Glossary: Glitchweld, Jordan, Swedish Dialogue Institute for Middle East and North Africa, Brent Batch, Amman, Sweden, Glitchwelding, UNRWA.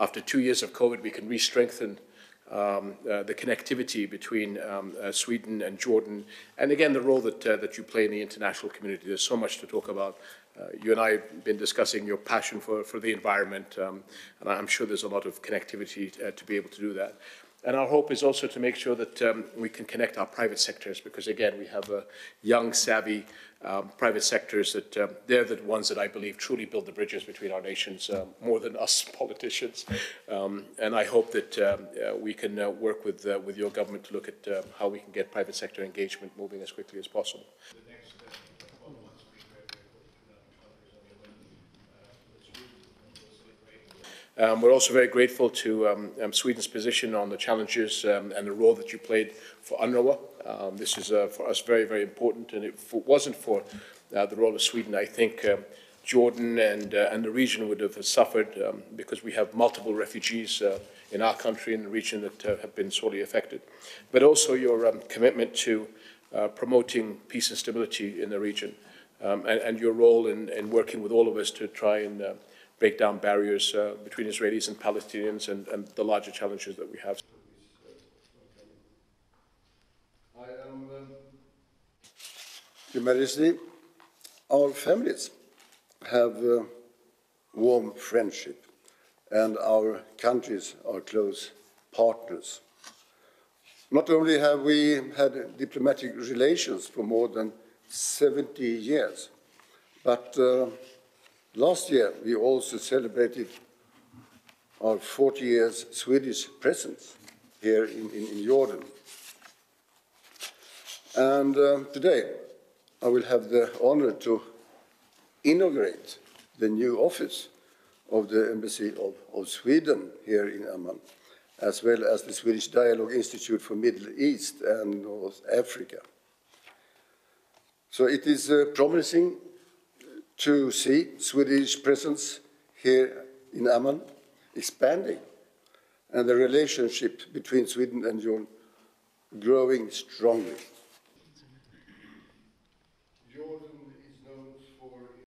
after 2 years of COVID, we can re-strengthen the connectivity between Sweden and Jordan, and again the role that, that you play in the international community. There's so much to talk about. You and I have been discussing your passion for the environment, and I'm sure there's a lot of connectivity to be able to do that. And our hope is also to make sure that we can connect our private sectors, because again we have young, savvy private sectors that they're the ones that I believe truly build the bridges between our nations more than us politicians. And I hope that we can work with your government to look at how we can get private sector engagement moving as quickly as possible. We're also very grateful to Sweden's position on the challenges and the role that you played for UNRWA. This is for us very, very important, and if it wasn't for the role of Sweden, I think Jordan and the region would have suffered, because we have multiple refugees in our country and the region that have been sorely affected. But also your commitment to promoting peace and stability in the region, and your role in working with all of us to try and break down barriers between Israelis and Palestinians and the larger challenges that we have. Your Majesty, our families have a warm friendship, and our countries are close partners. Not only have we had diplomatic relations for more than 70 years, but last year, we also celebrated our 40 years Swedish presence here in Jordan. And today, I will have the honor to inaugurate the new office of the Embassy of Sweden here in Amman, as well as the Swedish Dialogue Institute for Middle East and North Africa. So it is promising to see Swedish presence here in Amman expanding, and the relationship between Sweden and Jordan growing strongly.